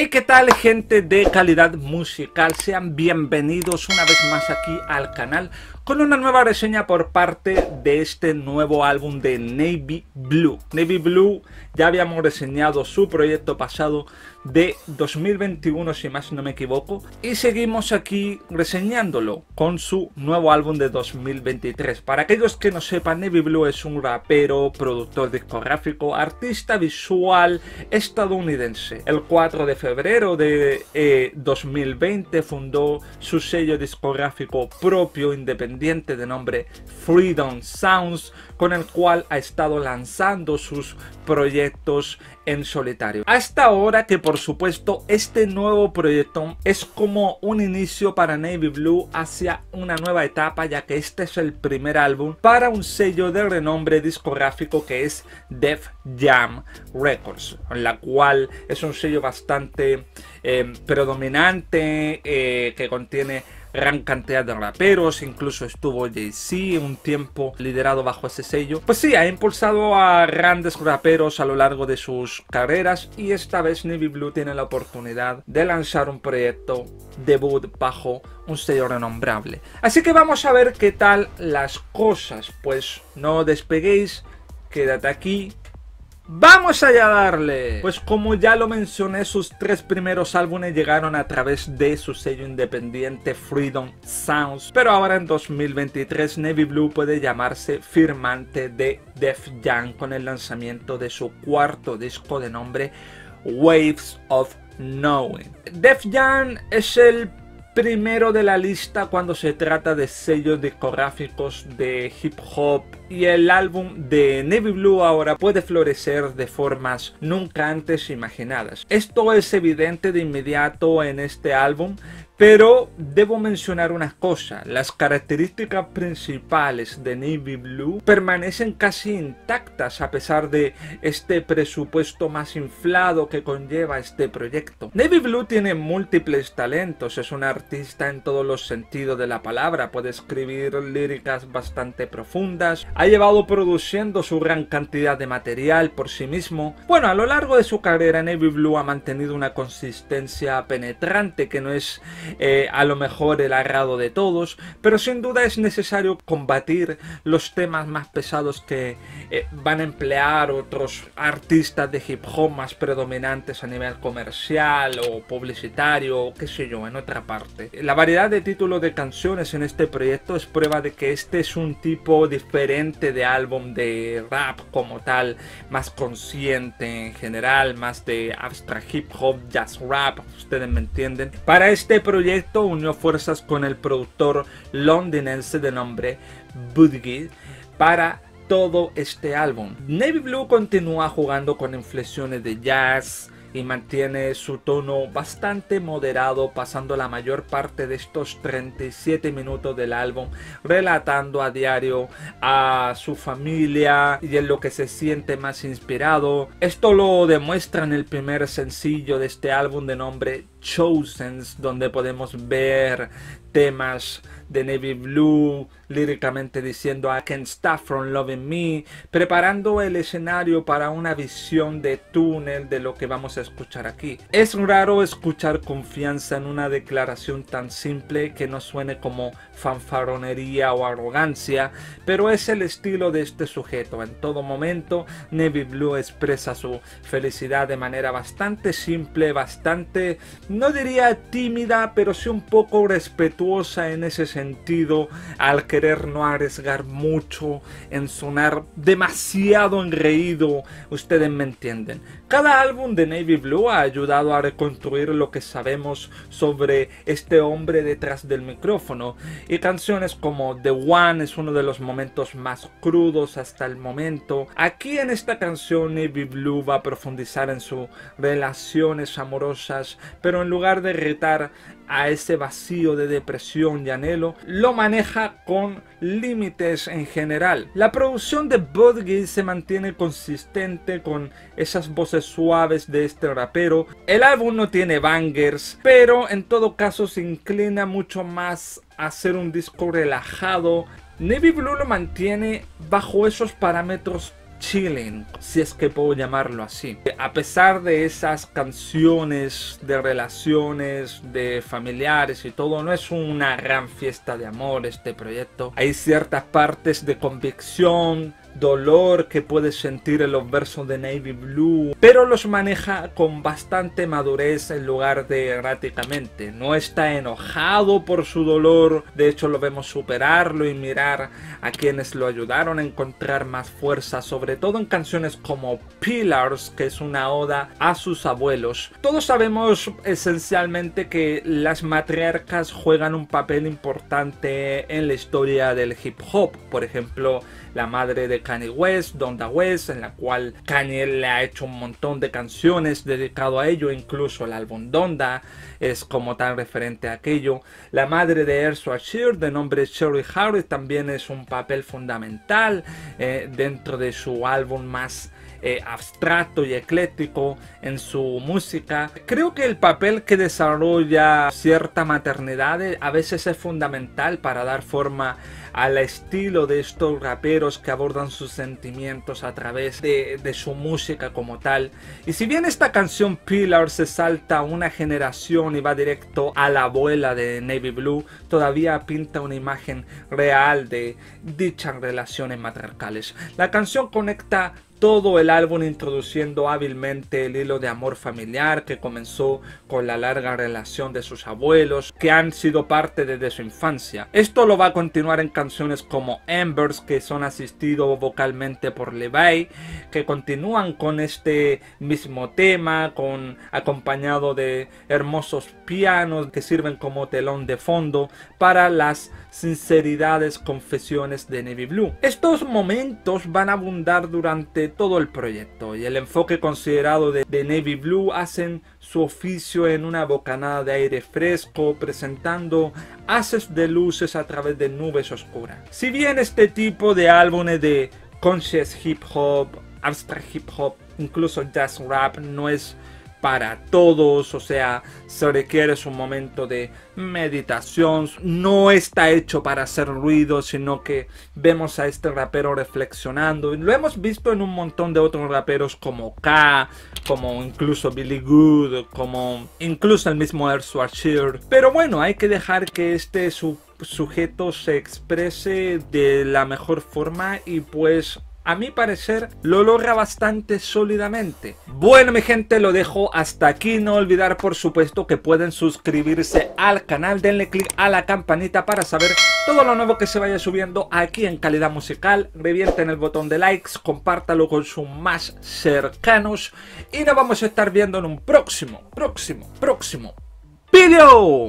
Hey, ¿qué tal, gente de Calidad Musical? Sean bienvenidos una vez más aquí al canal con una nueva reseña por parte de este nuevo álbum de Navy Blue. Navy Blue, ya habíamos reseñado su proyecto pasado de 2021, si más no me equivoco, y seguimos aquí reseñándolo con su nuevo álbum de 2023. Para aquellos que no sepan, Navy Blue es un rapero, productor discográfico, artista visual estadounidense. El 4 de febrero de 2020 fundó su sello discográfico propio independiente de nombre Freedom Sounds, con el cual ha estado lanzando sus proyectos en solitario. Hasta ahora, que por supuesto este nuevo proyecto es como un inicio para Navy Blue hacia una nueva etapa, ya que este es el primer álbum para un sello de renombre discográfico que es Def Jam Records, la cual es un sello bastante predominante, que contiene gran cantidad de raperos. Incluso estuvo Jay-Z un tiempo liderado bajo ese sello. Pues sí, ha impulsado a grandes raperos a lo largo de sus carreras, y esta vez Navy Blue tiene la oportunidad de lanzar un proyecto debut bajo un sello renombrable. Así que vamos a ver qué tal las cosas. Pues no despeguéis, quédate aquí. ¡Vamos allá a darle! Pues como ya lo mencioné, sus tres primeros álbumes llegaron a través de su sello independiente Freedom Sounds, pero ahora en 2023 Navy Blue puede llamarse firmante de Def Jam con el lanzamiento de su cuarto disco de nombre Waves of Knowing. Def Jam es el primero de la lista cuando se trata de sellos discográficos de hip hop, y el álbum de Navy Blue ahora puede florecer de formas nunca antes imaginadas. Esto es evidente de inmediato en este álbum, pero debo mencionar una cosa: las características principales de Navy Blue permanecen casi intactas a pesar de este presupuesto más inflado que conlleva este proyecto. Navy Blue tiene múltiples talentos, es un artista en todos los sentidos de la palabra, puede escribir líricas bastante profundas, ha llevado produciendo su gran cantidad de material por sí mismo. Bueno, a lo largo de su carrera Navy Blue ha mantenido una consistencia penetrante que no es a lo mejor el agrado de todos, pero sin duda es necesario combatir los temas más pesados que van a emplear otros artistas de hip hop más predominantes a nivel comercial o publicitario o qué sé yo, en otra parte. La variedad de títulos de canciones en este proyecto es prueba de que este es un tipo diferente de álbum de rap como tal, más consciente en general, más de abstract hip hop, jazz rap, ustedes me entienden. Para este proyecto unió fuerzas con el productor londinense de nombre Budgie para todo este álbum. Navy Blue continúa jugando con inflexiones de jazz y mantiene su tono bastante moderado, pasando la mayor parte de estos 37 minutos del álbum relatando a diario a su familia y en lo que se siente más inspirado. Esto lo demuestra en el primer sencillo de este álbum de nombre Chosen, donde podemos ver temas de Navy Blue líricamente diciendo I can't stop from loving me, preparando el escenario para una visión de túnel de lo que vamos a escuchar aquí. Es raro escuchar confianza en una declaración tan simple que no suene como fanfaronería o arrogancia, pero es el estilo de este sujeto. En todo momento Navy Blue expresa su felicidad de manera bastante simple, bastante, no diría tímida, pero sí un poco respetuosa en ese sentido, al querer no arriesgar mucho en sonar demasiado engreído, ustedes me entienden. Cada álbum de Navy Blue ha ayudado a reconstruir lo que sabemos sobre este hombre detrás del micrófono, y canciones como The One es uno de los momentos más crudos hasta el momento. Aquí en esta canción Navy Blue va a profundizar en sus relaciones amorosas, pero en lugar de retar a ese vacío de depresión y anhelo, lo maneja con límites en general. La producción de Budgie se mantiene consistente con esas voces suaves de este rapero. El álbum no tiene bangers, pero en todo caso se inclina mucho más a hacer un disco relajado. Navy Blue lo mantiene bajo esos parámetros chilling, si es que puedo llamarlo así. A pesar de esas canciones de relaciones, de familiares y todo, no es una gran fiesta de amor este proyecto. Hay ciertas partes de convicción, dolor que puedes sentir en los versos de Navy Blue, pero los maneja con bastante madurez en lugar de erráticamente. No está enojado por su dolor, de hecho lo vemos superarlo y mirar a quienes lo ayudaron a encontrar más fuerza, sobre todo en canciones como Pillars, que es una oda a sus abuelos. Todos sabemos esencialmente que las matriarcas juegan un papel importante en la historia del hip hop, por ejemplo la madre de Kanye West, Donda West, en la cual Kanye le ha hecho un montón de canciones dedicado a ello, incluso el álbum Donda es como tan referente a aquello. La madre de Earl Sweatshirt, de nombre Cherry Harris, también es un papel fundamental dentro de su álbum más abstracto y ecléctico en su música. Creo que el papel que desarrolla cierta maternidad a veces es fundamental para dar forma al estilo de estos raperos que abordan sus sentimientos a través de su música como tal. Y si bien esta canción Pillar se salta una generación y va directo a la abuela de Navy Blue, todavía pinta una imagen real de dichas relaciones matriarcales. La canción conecta todo el álbum introduciendo hábilmente el hilo de amor familiar que comenzó con la larga relación de sus abuelos que han sido parte desde su infancia. Esto lo va a continuar en canciones como Embers, que son asistidos vocalmente por Levi, que continúan con este mismo tema, acompañado de hermosos pianos que sirven como telón de fondo para las sinceridades, confesiones de Navy Blue. Estos momentos van a abundar durante todo el proyecto y el enfoque considerado de Navy Blue hacen su oficio en una bocanada de aire fresco, presentando haces de luces a través de nubes oscuras. Si bien este tipo de álbumes de conscious hip hop, abstract hip hop, incluso jazz rap no es para todos, o sea, se requiere un momento de meditación, no está hecho para hacer ruido, sino que vemos a este rapero reflexionando. Lo hemos visto en un montón de otros raperos como K, como incluso Billy Good, como incluso el mismo Earl Sweatshirt. Pero bueno, hay que dejar que este sujeto se exprese de la mejor forma y pues a mi parecer lo logra bastante sólidamente. Bueno, mi gente, lo dejo hasta aquí. No olvidar, por supuesto, que pueden suscribirse al canal. Denle click a la campanita para saber todo lo nuevo que se vaya subiendo aquí en Calidad Musical. Revienten el botón de likes, compártalo con sus más cercanos. Y nos vamos a estar viendo en un próximo video.